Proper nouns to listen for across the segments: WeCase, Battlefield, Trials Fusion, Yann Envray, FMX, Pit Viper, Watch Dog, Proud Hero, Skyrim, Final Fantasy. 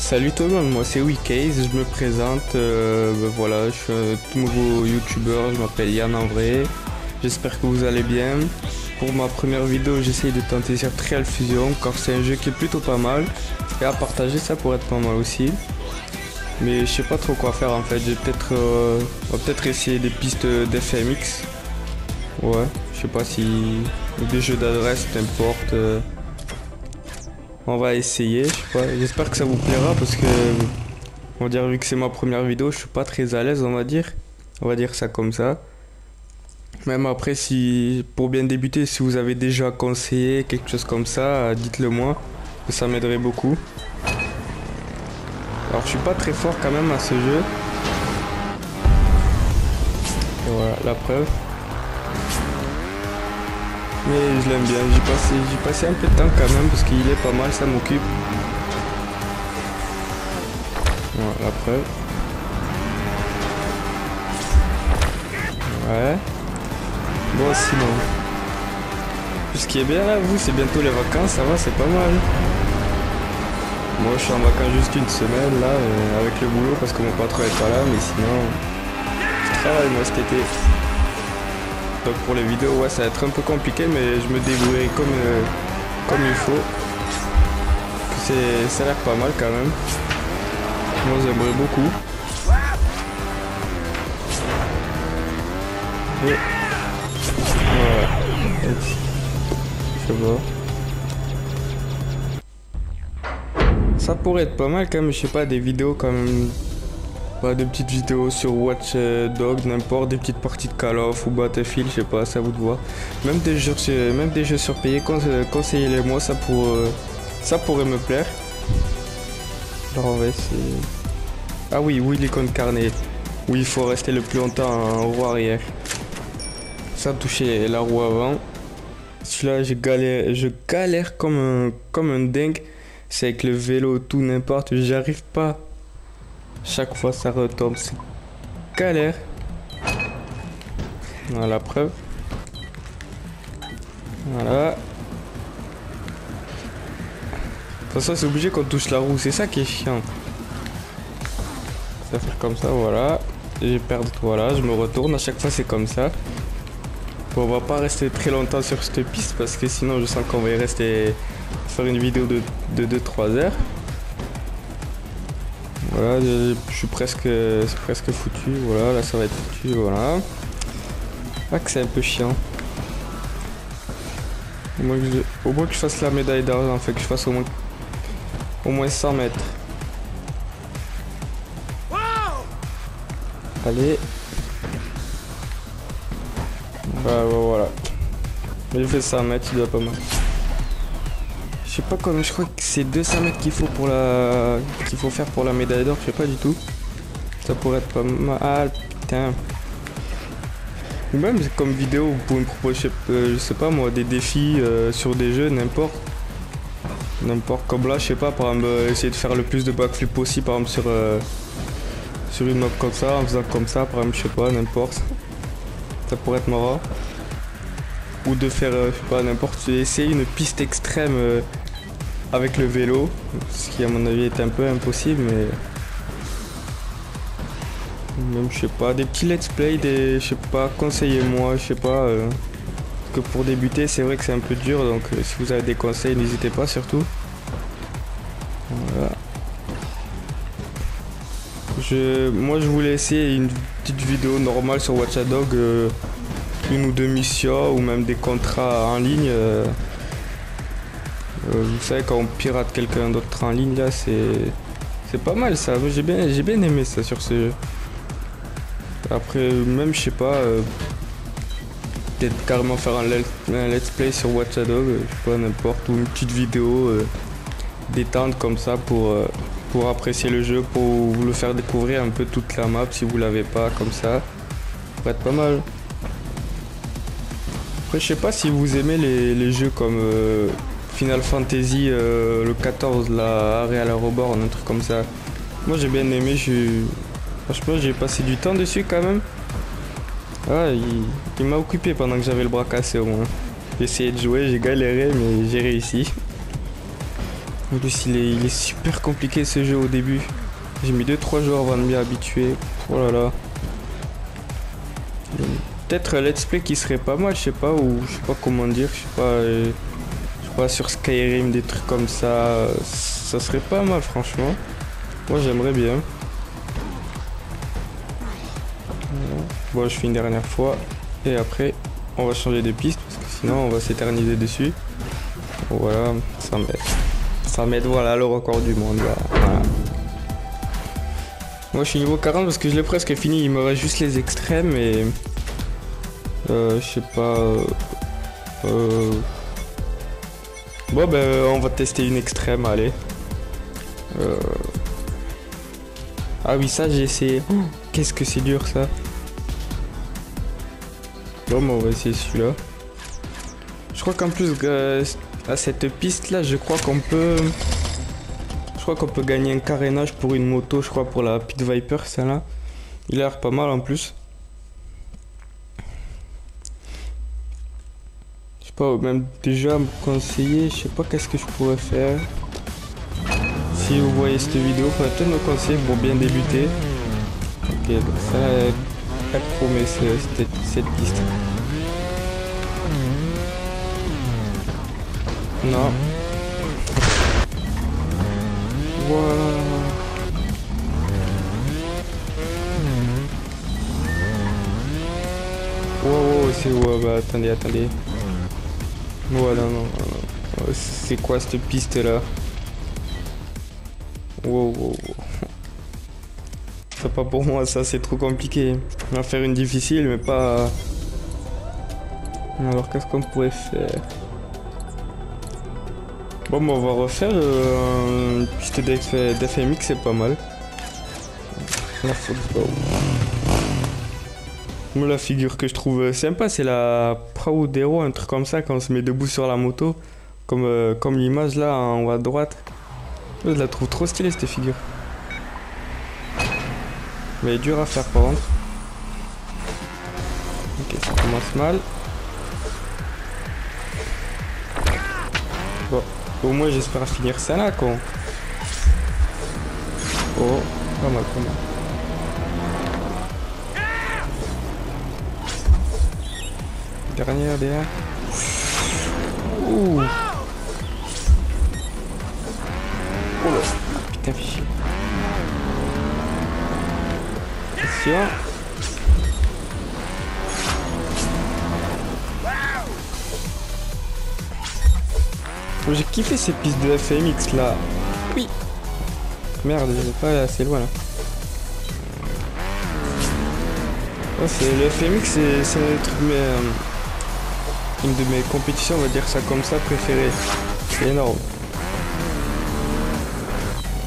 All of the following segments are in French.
Salut tout le monde, moi c'est WeCase, je me présente, voilà, je suis un tout nouveau youtubeur, je m'appelle Yann Envray, j'espère que vous allez bien. Pour ma première vidéo, j'essaye de tenter sur Trials Fusion car c'est un jeu qui est plutôt pas mal et à partager ça pourrait être pas mal aussi. Mais je sais pas trop quoi faire en fait, j'ai peut-être on va peut-être essayer des pistes d'FMX. Ouais, je sais pas si des jeux d'adresse, n'importe. On va essayer, je sais pas. J'espère que ça vous plaira parce que on va dire vu que c'est ma première vidéo, je suis pas très à l'aise, on va dire ça comme ça. Même après, si pour bien débuter, si vous avez déjà conseillé quelque chose comme ça, dites-le moi, que ça m'aiderait beaucoup. Alors je suis pas très fort quand même à ce jeu. Et voilà la preuve. Mais je l'aime bien, j'ai passé un peu de temps quand même parce qu'il est pas mal, ça m'occupe. Voilà la preuve. Ouais. Bon sinon. Ce qui est bien là, vous, c'est bientôt les vacances, ça va, c'est pas mal. Moi je suis en vacances juste une semaine là, avec le boulot parce que mon patron est pas là, mais sinon je travaille moi cet été. Donc pour les vidéos, ouais, ça va être un peu compliqué, mais je me débrouille comme il faut. Ça a l'air pas mal quand même. Moi j'aimerais beaucoup. Et... voilà. Je vois. Ça pourrait être pas mal quand même, je sais pas, des vidéos quand même. Bah, des petites vidéos sur Watch Dog, n'importe, des petites parties de Call of ou Battlefield, je sais pas, ça vous de voir. Même des jeux surpayés, conseillez-les moi, ça pourrait me plaire. Alors on va essayer. Ah oui, l'icône carnet. Oui, il faut rester le plus longtemps en roue arrière. Sans toucher la roue avant. Celui-là, je galère comme un dingue. C'est avec le vélo, tout n'importe, j'arrive pas. Chaque fois ça retombe, c'est galère. Voilà la preuve. Voilà. De toute façon c'est obligé qu'on touche la roue, c'est ça qui est chiant. Ça va faire comme ça, voilà. J'ai perdu, voilà, je me retourne, à chaque fois c'est comme ça. Bon, on va pas rester très longtemps sur cette piste parce que sinon je sens qu'on va y rester faire une vidéo de 2-3 heures. Voilà, c'est presque foutu, voilà, là ça va être foutu, voilà. Ah que c'est un peu chiant. Au moins que je fasse la médaille d'argent, en fait, que je fasse au moins 100 mètres. Allez. Voilà. J'ai fait 100 mètres, il doit pas mal. Je sais pas comment, je crois que c'est 200 mètres qu'il faut faire pour la médaille d'or, je sais pas du tout. Ça pourrait être pas mal. Ah putain. Ou même comme vidéo, vous pouvez me proposer, je sais pas moi, des défis sur des jeux, n'importe comme là, je sais pas, par exemple, essayer de faire le plus de backflip possible, par exemple sur une map comme ça, en faisant comme ça, par exemple, je sais pas, n'importe. Ça pourrait être marrant. Ou de faire, je sais pas, n'importe, essayer une piste extrême avec le vélo, ce qui à mon avis est un peu impossible, mais même je sais pas, des petits let's play, des, je sais pas, conseillez-moi, je sais pas, parce que pour débuter c'est vrai que c'est un peu dur, donc si vous avez des conseils n'hésitez pas surtout. Voilà. Moi je voulais essayer une petite vidéo normale sur Watch Dog. Une ou deux missions ou même des contrats en ligne. Vous savez quand on pirate quelqu'un d'autre en ligne là, c'est pas mal ça. J'ai bien aimé ça sur ce jeu. Après même je sais pas, peut-être carrément faire un let's play sur Watch Dog, je sais pas n'importe, ou une petite vidéo détente comme ça pour apprécier le jeu, pour vous le faire découvrir un peu toute la map si vous l'avez pas comme ça. Ça pourrait être pas mal. Après, je sais pas si vous aimez les jeux comme Final Fantasy le 14, la Real Reborn, un truc comme ça. Moi j'ai bien aimé, franchement j'ai passé du temps dessus quand même. Ah, il m'a occupé pendant que j'avais le bras cassé au moins. J'ai essayé de jouer, j'ai galéré mais j'ai réussi. En plus il est super compliqué ce jeu au début. J'ai mis 2-3 jours avant de m'y habituer. Oh là là. Peut-être un let's play qui serait pas mal, je sais pas, ou je sais pas comment dire, je sais pas, sur Skyrim, des trucs comme ça, ça serait pas mal franchement. Moi j'aimerais bien. Bon, je fais une dernière fois et après on va changer de piste parce que sinon on va s'éterniser dessus. Voilà, 100 mètres. 100 mètres, voilà le record du monde. Là. Voilà. Moi je suis niveau 40 parce que je l'ai presque fini, il me reste juste les extrêmes et... je sais pas... Bon ben on va tester une extrême, allez. Ah oui ça j'ai essayé. Oh, qu'est-ce que c'est dur ça. Bon ben on va essayer celui-là. Je crois qu'en plus à cette piste là je crois qu'on peut... Je crois qu'on peut gagner un carénage pour une moto, je crois, pour la Pit Viper, celle-là. Il a l'air pas mal en plus. Je sais pas, même déjà me conseiller, je sais pas qu'est-ce que je pourrais faire. Si vous voyez cette vidéo, faudrait peut-être me conseiller pour bien débuter. Ok, donc ça, elle promet cette piste. Non. Wow. Wow, c'est wow, bah attendez. Voilà, non. C'est quoi cette piste là? Wow. C'est pas pour moi ça, c'est trop compliqué. On va faire une difficile, mais pas. Alors qu'est-ce qu'on pourrait faire? Bon, bah on va refaire une piste d'FMX, c'est pas mal. La figure que je trouve sympa, c'est la Proud Hero, un truc comme ça, quand on se met debout sur la moto. Comme l'image là en haut à droite. Je la trouve trop stylée cette figure. Mais elle est dure à faire par contre. Ok, ça commence mal. Bon. Au moins j'espère finir ça là con. Oh, pas mal. Dernière. Ouh. Oh là. Putain fichu. Attention. J'ai kiffé ces pistes de FMX là. Oui. Merde, je vais pas assez loin là. Oh, le FMX c'est un truc mais une de mes compétitions, on va dire ça comme ça, préférée. C'est énorme.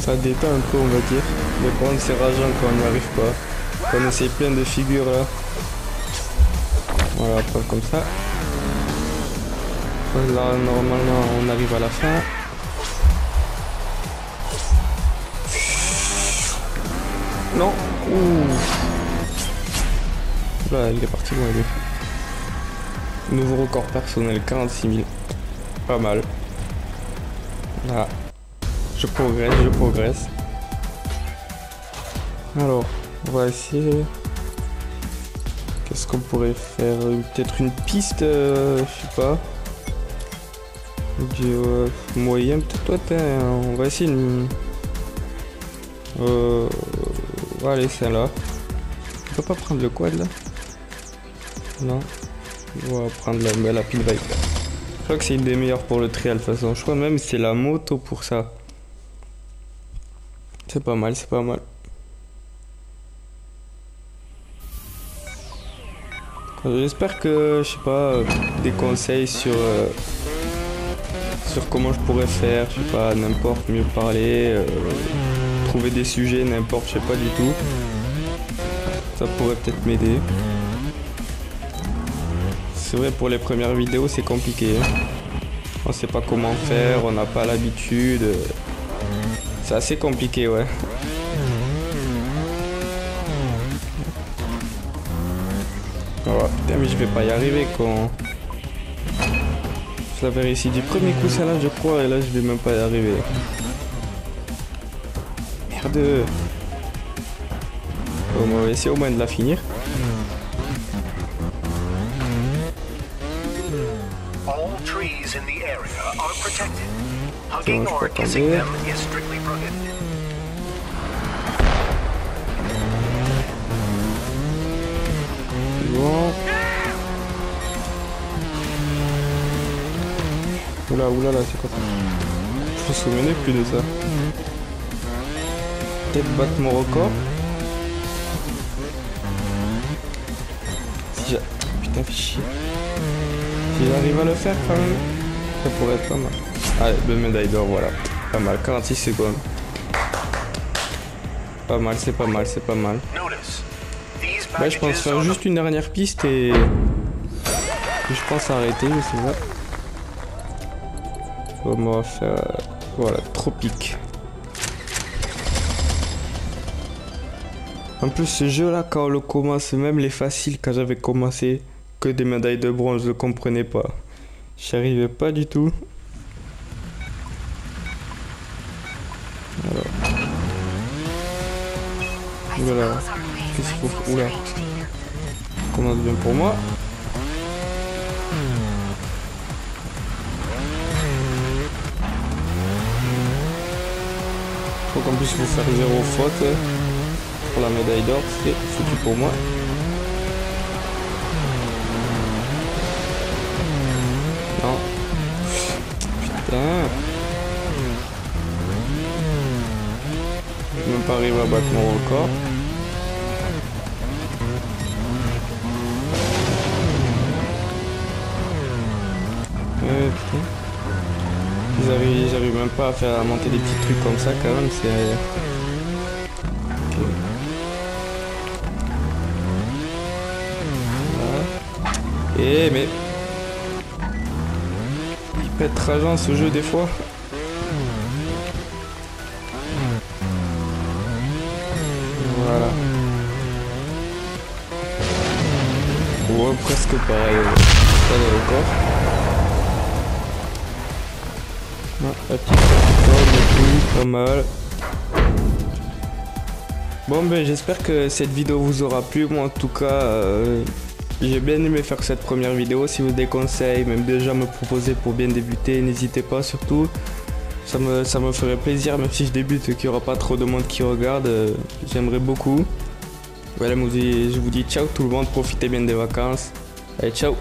Ça détend un peu on va dire. Mais par contre c'est rageant quand on n'y arrive pas. Quand on essaye plein de figures là. Voilà, pas comme ça. Là normalement on arrive à la fin. Non. Ouh. Là il est parti loin lui. Nouveau record personnel 46 000. Pas mal. Là. Je progresse. Alors on va essayer. Qu'est-ce qu'on pourrait faire? Peut-être une piste, je sais pas. Du moyen peut-être, ouais, on va essayer une... Allez, celle-là. On peut pas prendre le quad là? Non. On va prendre la Pit Viper. Je crois que c'est une des meilleures pour le trial de toute façon. Je crois même que c'est la moto pour ça. C'est pas mal, c'est pas mal. J'espère que, je sais pas, des conseils sur... comment je pourrais faire, je sais pas, n'importe, mieux parler, trouver des sujets, n'importe, je sais pas du tout. Ça pourrait peut-être m'aider. C'est vrai, pour les premières vidéos, c'est compliqué. Hein. On sait pas comment faire, on n'a pas l'habitude. C'est assez compliqué, ouais. Oh, putain, mais je vais pas y arriver, con. Je l'avais réussi du premier coup ça là je crois, et là je vais même pas y arriver. Merde. Bon, on va essayer au moins de la finir. Bon, je peux attendre. Bon. Oula, oula, là, c'est quoi ça? Je me souvenais plus de ça. Peut-être battre mon record. Si j'ai... Putain, fais chier. Si j'arrive à le faire quand même, ça pourrait être pas mal. Allez, deux médailles d'or, voilà. Pas mal, 46 secondes. Pas mal, c'est pas mal, c'est pas mal. Bah, je pense faire juste une dernière piste et... Je pense arrêter, je sais pas. On va faire... Voilà, tropique. En plus, ce jeu-là, quand on le commence, même les faciles, quand j'avais commencé, que des médailles de bronze, je le comprenais pas. J'y arrivais pas du tout. Alors. Voilà. Qu'est-ce qu'il faut... Oula. Ça commence bien pour moi. Je crois qu'en plus il faut faire 0 faute pour la médaille d'or, c'est foutu pour moi. Non. Putain. Je peux même pas arriver à battre mon record. Putain. J'arrive même pas à faire à monter des petits trucs comme ça quand même, c'est... Okay. Voilà. Et mais... Il pète rageant ce jeu des fois. Voilà. Ouais, presque pareil. Ça dans le corps. La petite corde et tout, pas mal. Bon ben j'espère que cette vidéo vous aura plu. Moi en tout cas j'ai bien aimé faire cette première vidéo. Si vous avez des conseils, même déjà me proposer pour bien débuter, n'hésitez pas surtout. Ça me ferait plaisir, même si je débute, qu'il n'y aura pas trop de monde qui regarde. J'aimerais beaucoup. Voilà, je vous dis ciao tout le monde, profitez bien des vacances. Allez, ciao.